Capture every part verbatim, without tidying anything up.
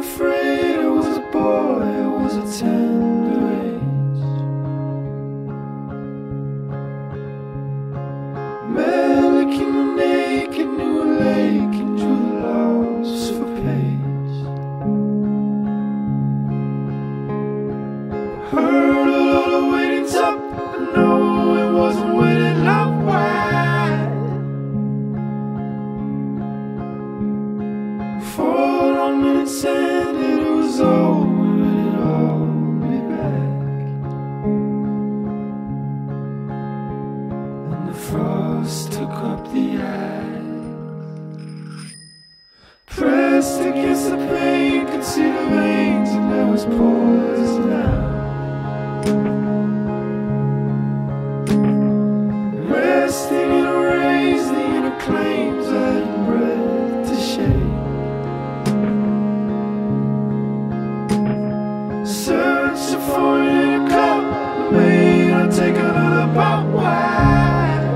afraid. I was a boy, I was a tender age. Melick in the naked, knew a lake and drew the lost for pace. I heard a lot of waiting top, I know it wasn't waiting up wide. For minutes ended, it was over, and it'd all be back. And the frost took up the ice, pressed against the pain, could see the veins, and I was poisoned now. Resting in a raise, the inner claims I hadn't breath to shake. Searching for it in a cup, made I take another pop wide.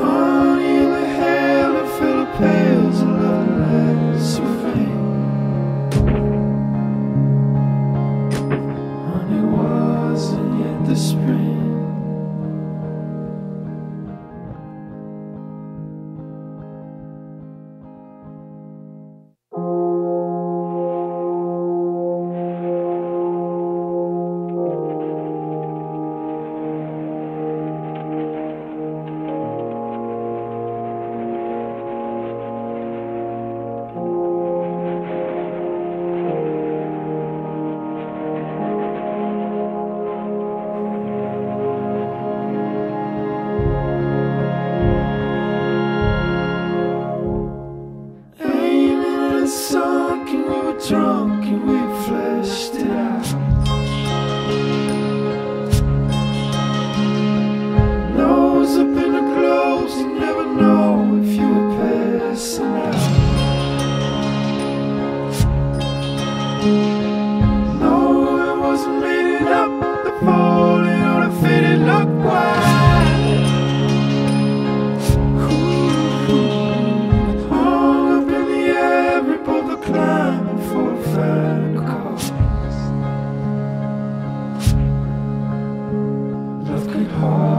Honey in the hail, I feel the pales and love legs so faint. Honey wasn't yet the spring. Sunk and we were drunk and we fleshed it out. Nose up in the clothes, you never know if you were passing out. No, it wasn't made it up, the falling on a faded luck wide. Oh.